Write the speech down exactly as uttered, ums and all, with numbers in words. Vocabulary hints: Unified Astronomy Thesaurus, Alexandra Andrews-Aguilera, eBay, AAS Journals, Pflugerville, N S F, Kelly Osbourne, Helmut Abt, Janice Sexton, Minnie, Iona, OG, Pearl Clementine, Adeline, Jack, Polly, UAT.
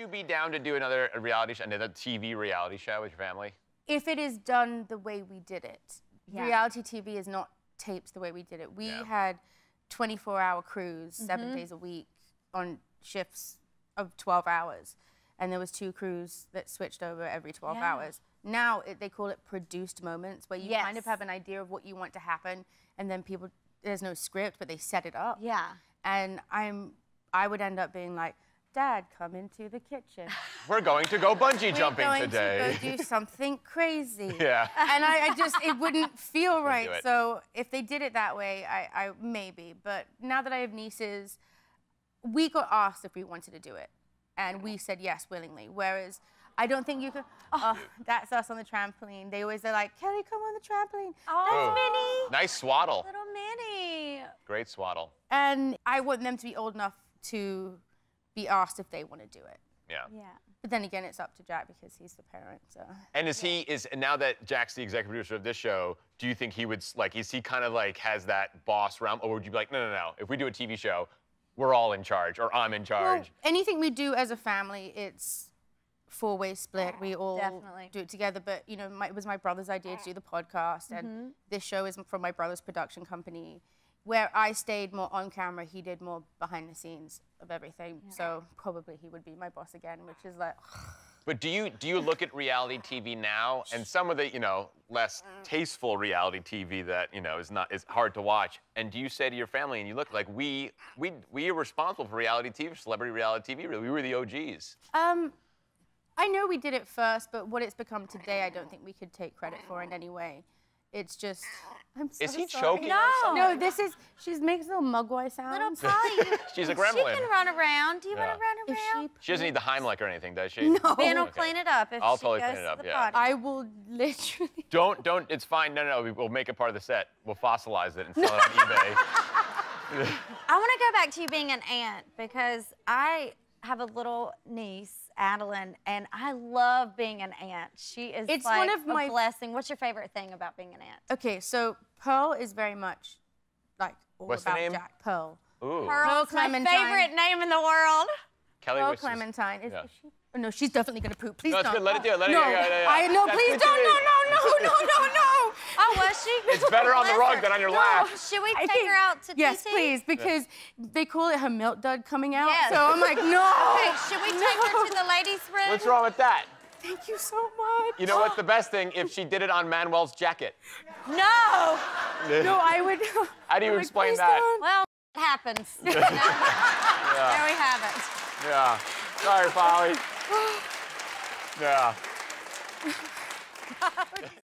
you be down to do another reality show, another T V reality show with your family? If it is done the way we did it. Yeah. Reality T V is not taped the way we did it. We yeah. had twenty-four hour crews, mm-hmm. seven days a week, on shifts of twelve hours. And there was two crews that switched over every twelve yeah. hours. Now it, they call it produced moments, where you yes. kind of have an idea of what you want to happen, and then people, there's no script, but they set it up. Yeah. And I'm, I would end up being like, Dad, come into the kitchen. We're going to go bungee jumping We're going today. To go do something crazy. Yeah. And I, I just, it wouldn't feel right. So if they did it that way, I, I maybe. But now that I have nieces, we got asked if we wanted to do it, and we said yes willingly. Whereas I don't think you could. Oh, that's us on the trampoline. They always are like, Kelly, come on the trampoline. Oh, that's Minnie. Nice swaddle. Little Minnie. Great swaddle. And I want them to be old enough to be asked if they want to do it. Yeah. Yeah. But then again, it's up to Jack, because he's the parent. So. And is yeah. he is now that Jack's the executive producer of this show, do you think he would like? Is he kind of like has that boss realm, or would you be like, no, no, no? If we do a T V show, we're all in charge, or I'm in charge. Well, anything we do as a family, it's four-way split. We all Definitely. do it together. But you know, my, it was my brother's idea to do the podcast, and mm-hmm. this show is from my brother's production company, where I stayed more on camera. He did more behind the scenes of everything. Yeah. So probably he would be my boss again, which is like. But do you do you look at reality T V now, and some of the you know less tasteful reality T V that you know is not is hard to watch, and do you say to your family, and you look like we we we are responsible for reality T V, celebrity reality T V, really, we were the O Gs. Um. I know we did it first, but what it's become today, I don't think we could take credit for in any way. It's just, I'm so Is he sorry. choking? No, no. This is she makes little mugwai sounds. Little Polly. She's a gremlin. She can run around. Do you yeah. want to run around? She, she doesn't need the Heimlich or anything, does she? No. Van will okay. clean it up. If I'll she totally goes clean it up. Yeah. I will literally. Don't, don't. It's fine. No, no, no. We'll make it part of the set. We'll fossilize it and sell it on eBay. I want to go back to you being an aunt, because I have a little niece, Adeline, and I love being an aunt. She is it's like one of a my blessing. What's your favorite thing about being an aunt? Okay, so Pearl is very much like all what's about the name? Jack. Pearl. Ooh. Pearl Clementine. My favorite name in the world. Kelly Pearl Clementine. Is, yeah. is she, oh, no, she's definitely gonna poop. Please no, don't. No, let it do. Let no. it go. No, no, no. I no. That's please don't. No, no, no, no, no, no. Oh, was she? It's better on the rug than on your no. lap. Should we I take think, her out to yes, T T? Yes, please, because yeah. they call it her milk dud coming out. Yes. So I'm like, no. Okay, should we no. take her to the ladies' room? What's wrong with that? Thank you so much. You know what's the best thing? If she did it on Manuel's jacket. No. No, no I would. How do you like, explain that? Don't. Well, it happens. yeah. There we have it. Yeah. Sorry, Polly. Yeah.